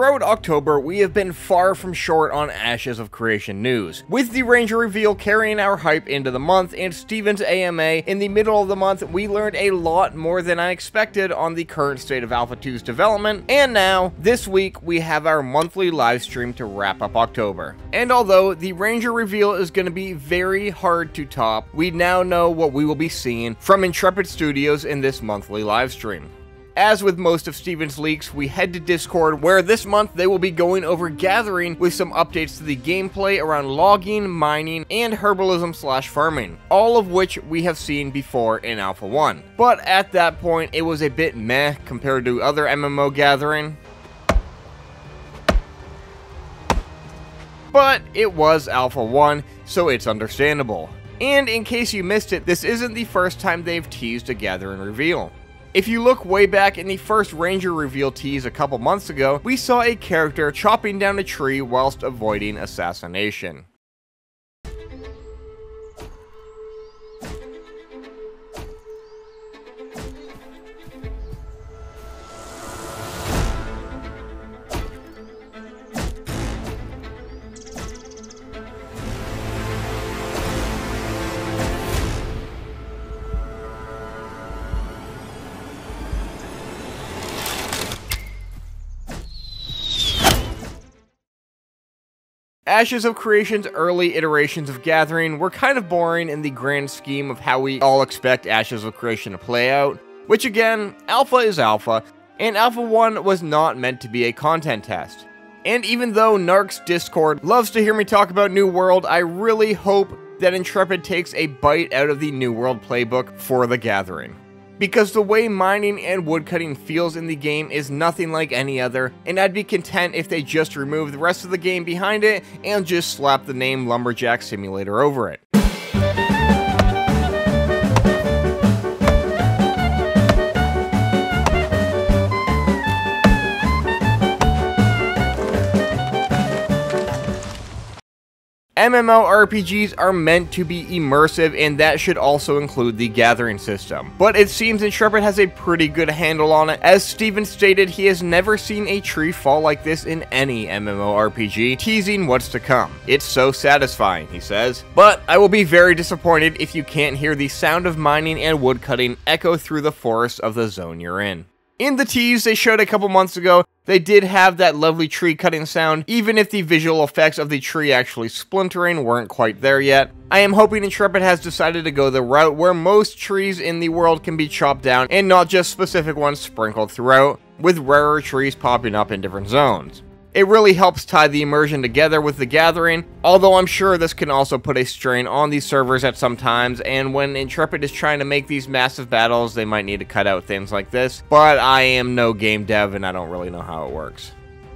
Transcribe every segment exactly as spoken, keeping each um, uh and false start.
throughout October, we have been far from short on Ashes of Creation news, with the Ranger reveal carrying our hype into the month, and Steven's A M A in the middle of the month. We learned a lot more than I expected on the current state of Alpha two's development, and now, this week, we have our monthly live stream to wrap up October. And although the Ranger reveal is going to be very hard to top, we now know what we will be seeing from Intrepid Studios in this monthly live stream. As with most of Steven's leaks, we head to Discord, where this month they will be going over Gathering with some updates to the gameplay around logging, mining, and herbalism slash farming, all of which we have seen before in Alpha one. But at that point, it was a bit meh compared to other M M O Gathering. But it was Alpha one, so it's understandable. And in case you missed it, this isn't the first time they've teased a Gathering reveal. If you look way back in the first Ranger reveal tease a couple months ago, we saw a character chopping down a tree whilst avoiding assassination. Ashes of Creation's early iterations of Gathering were kind of boring in the grand scheme of how we all expect Ashes of Creation to play out, which again, Alpha is Alpha, and Alpha one was not meant to be a content test. And even though Narc's Discord loves to hear me talk about New World, I really hope that Intrepid takes a bite out of the New World playbook for the Gathering, because the way mining and woodcutting feels in the game is nothing like any other, and I'd be content if they just remove the rest of the game behind it and just slap the name Lumberjack Simulator over it. M M O R P Gs are meant to be immersive, and that should also include the Gathering system. But it seems Intrepid has a pretty good handle on it. As Steven stated, he has never seen a tree fall like this in any M M O R P G, teasing what's to come. It's so satisfying, he says. But I will be very disappointed if you can't hear the sound of mining and woodcutting echo through the forest of the zone you're in. In the tease they showed a couple months ago, they did have that lovely tree cutting sound, even if the visual effects of the tree actually splintering weren't quite there yet. I am hoping Intrepid has decided to go the route where most trees in the world can be chopped down and not just specific ones sprinkled throughout, with rarer trees popping up in different zones. It really helps tie the immersion together with the Gathering, although I'm sure this can also put a strain on these servers at some times, and when Intrepid is trying to make these massive battles, they might need to cut out things like this, but I am no game dev and I don't really know how it works.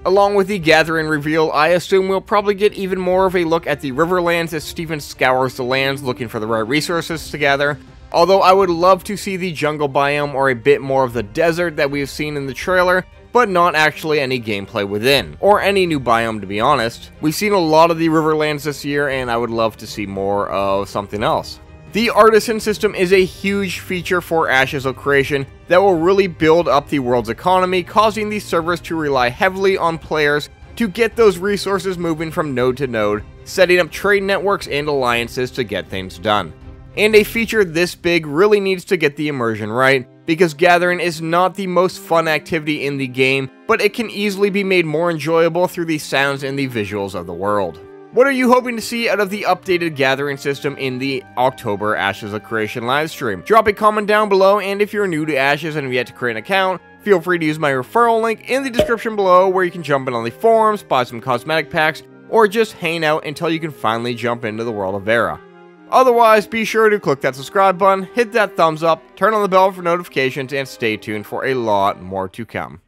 Along with the Gathering reveal, I assume we'll probably get even more of a look at the Riverlands as Steven scours the lands looking for the right resources to gather. Although I would love to see the jungle biome or a bit more of the desert that we have seen in the trailer, but not actually any gameplay within, or any new biome to be honest. We've seen a lot of the Riverlands this year, and I would love to see more of something else. The Artisan system is a huge feature for Ashes of Creation that will really build up the world's economy, causing these servers to rely heavily on players to get those resources moving from node to node, setting up trade networks and alliances to get things done. And a feature this big really needs to get the immersion right, because Gathering is not the most fun activity in the game, but it can easily be made more enjoyable through the sounds and the visuals of the world. What are you hoping to see out of the updated Gathering system in the October Ashes of Creation livestream? Drop a comment down below, and if you're new to Ashes and have yet to create an account, feel free to use my referral link in the description below, where you can jump in on the forums, buy some cosmetic packs, or just hang out until you can finally jump into the world of Vera. Otherwise, be sure to click that subscribe button, hit that thumbs up, turn on the bell for notifications, and stay tuned for a lot more to come.